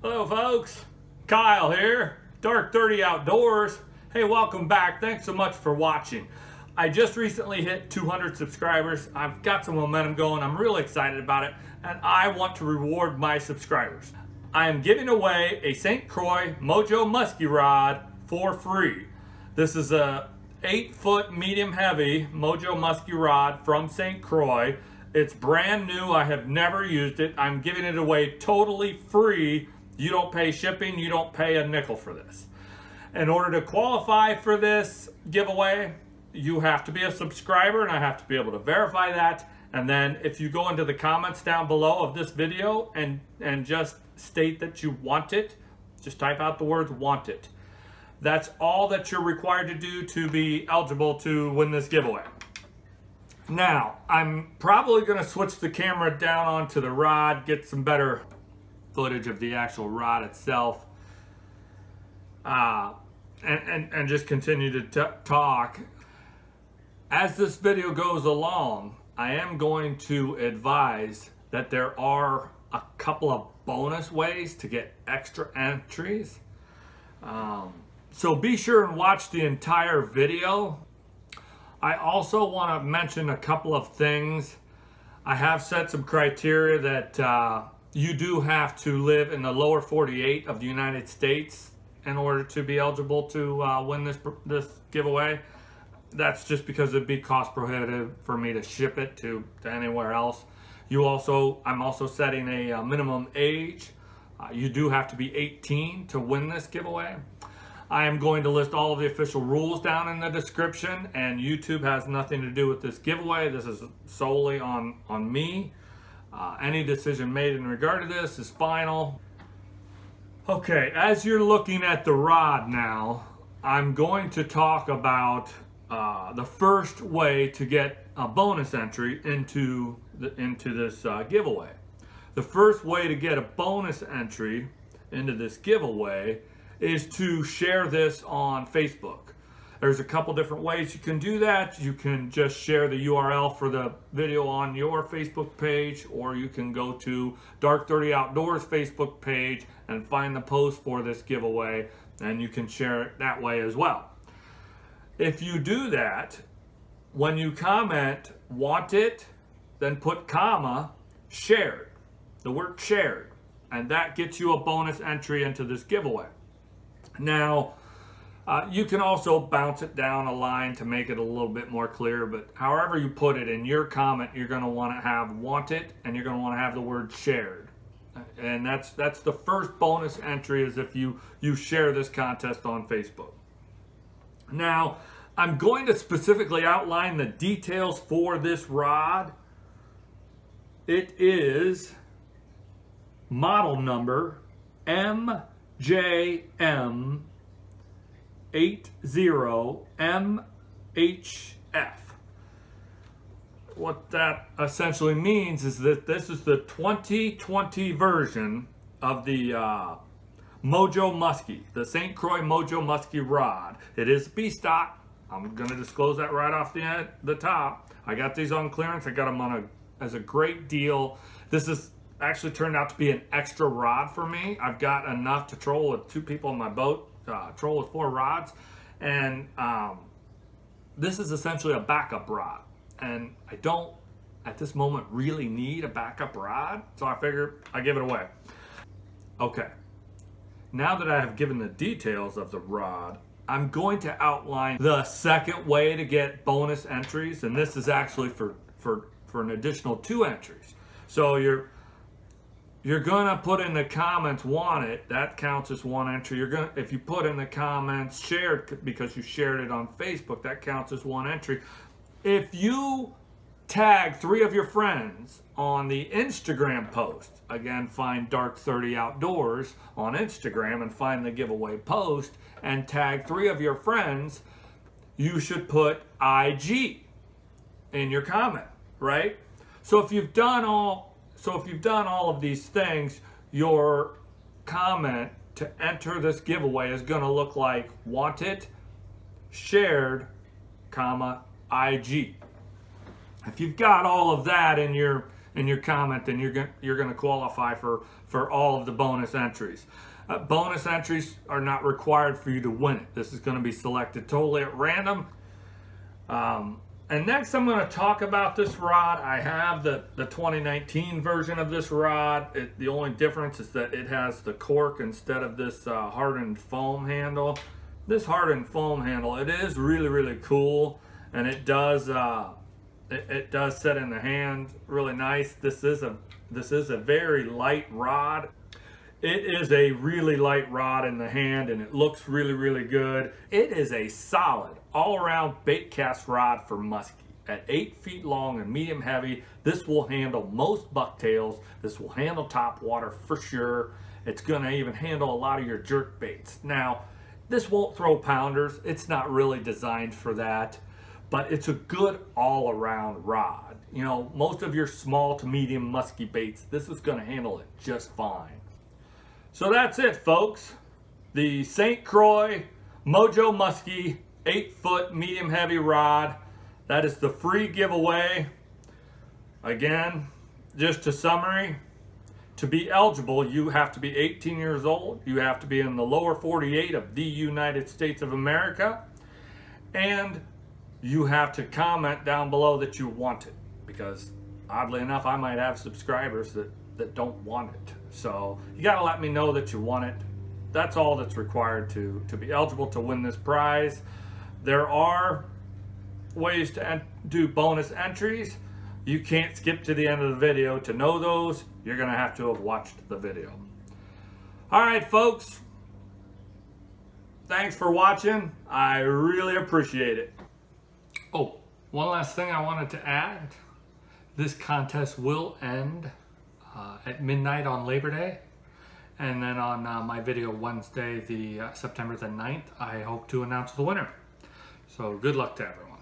Hello folks, Kyle here, Dark 30 Outdoors. Hey, welcome back. Thanks so much for watching. I just recently hit 200 subscribers. I've got some momentum going. I'm really excited about it, and I want to reward my subscribers. I am giving away a St. Croix Mojo Musky rod for free. This is a 8-foot medium heavy Mojo Musky rod from St. Croix. It's brand new. I have never used it. I'm giving it away totally free. You don't pay shipping, you don't pay a nickel for this. In order to qualify for this giveaway, you have to be a subscriber, and I have to be able to verify that. And then if you go into the comments down below of this video and just state that you want it, just type out the words "want it." That's all that you're required to do to be eligible to win this giveaway. Now, I'm probably gonna switch the camera down onto the rod, get some better footage of the actual rod itself, and just continue to talk. As this video goes along, I am going to advise that there are a couple of bonus ways to get extra entries, so be sure and watch the entire video. I also want to mention a couple of things. I have set some criteria that you do have to live in the lower 48 of the United States in order to be eligible to win this giveaway. That's just because it'd be cost prohibitive for me to ship it to anywhere else. I'm also setting a minimum age. You do have to be 18 to win this giveaway. I am going to list all of the official rules down in the description, and YouTube has nothing to do with this giveaway. This is solely on me. Any decision made in regard to this is final. Okay, as you're looking at the rod now, I'm going to talk about the first way to get a bonus entry into this giveaway. The first way to get a bonus entry into this giveaway is to share this on Facebook. There's a couple different ways you can do that. You can just share the URL for the video on your Facebook page, or you can go to Dark 30 Outdoors Facebook page and find the post for this giveaway, and you can share it that way as well. If you do that, when you comment "want it," then put comma "shared," the word "shared," and that gets you a bonus entry into this giveaway. Now, you can also bounce it down a line to make it a little bit more clear, but however you put it in your comment, you're going to want to have "want it" and you're going to want to have the word "shared." And that's the first bonus entry, is if you share this contest on Facebook. Now, I'm going to specifically outline the details for this rod. It is model number MJM 80 MHF. What that essentially means is that this is the 2020 version of the Mojo Musky, the St. Croix Mojo Musky rod. It is B stock. I'm going to disclose that right off the top. I got these on clearance. I got them as a great deal. This is actually turned out to be an extra rod for me. I've got enough to troll with two people on my boat. Troll with four rods, and this is essentially a backup rod, and I don't at this moment really need a backup rod, so I figure I give it away. Okay, now that I have given the details of the rod, I'm going to outline the second way to get bonus entries, and this is actually for an additional 2 entries. So you're gonna put in the comments "want it," that counts as 1 entry. If you put in the comments "shared" because you shared it on Facebook, that counts as 1 entry. If you tag 3 of your friends on the Instagram post, again, find Dark 30 Outdoors on Instagram and find the giveaway post and tag 3 of your friends, you should put IG in your comment, right? So if you've done all of these things, your comment to enter this giveaway is going to look like "want it," "shared," comma, IG. If you've got all of that in your in your comment, then you're going to qualify for all of the bonus entries. Bonus entries are not required for you to win it. This is going to be selected totally at random. And next I'm going to talk about this rod. I have the 2019 version of this rod. The only difference is that it has the cork instead of this hardened foam handle. This hardened foam handle, it is really, really cool. And it does it does sit in the hand really nice. This is a very light rod. It is a really light rod in the hand, and it looks really, really good. It is a solid all-around bait cast rod for muskie. At 8 feet long and medium heavy, this will handle most bucktails. This will handle topwater for sure. It's gonna even handle a lot of your jerk baits. Now, this won't throw pounders. It's not really designed for that, but it's a good all-around rod. You know, most of your small to medium muskie baits, this is gonna handle it just fine. So that's it, folks. The St. Croix Mojo Musky 8-foot medium heavy rod. That is the free giveaway. Again, just a summary. To be eligible, you have to be 18 years old. You have to be in the lower 48 of the United States of America. And you have to comment down below that you want it. Because oddly enough, I might have subscribers that don't want it. So you got to let me know that you want it. That's all that's required to be eligible to win this prize. There are ways to do bonus entries. You can't skip to the end of the video to know those. You're going to have watched the video. All right, folks. Thanks for watching. I really appreciate it. Oh, one last thing I wanted to add. This contest will end at midnight on Labor Day, and then on my video Wednesday, the September the 9th, I hope to announce the winner. So good luck to everyone.